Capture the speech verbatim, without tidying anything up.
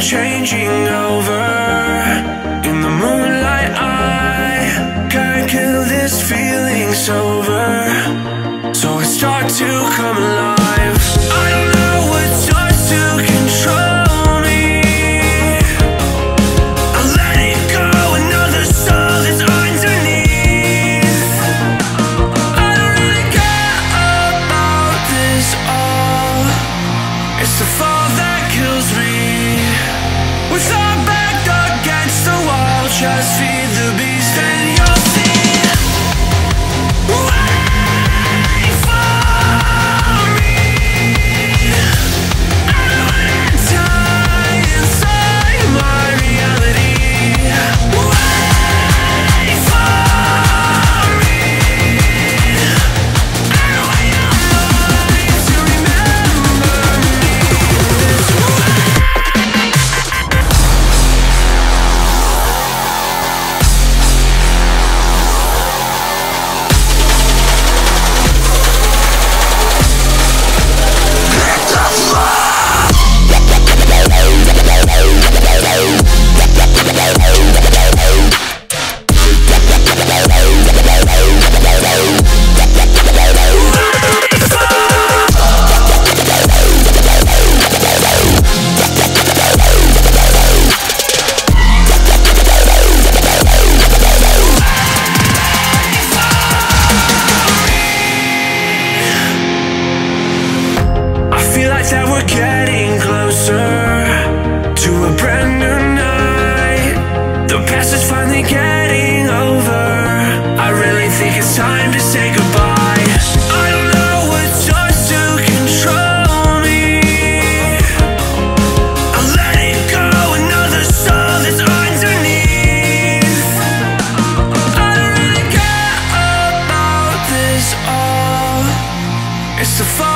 I'm changing over. In the moonlight I can't kill this feeling sober, so I start to come alive. I don't know what starts to control. Just feed the beast and you'll see waiting for me. I don't wanna die inside my reality. Waiting for me. I don't want your body to remember me. It's the fun.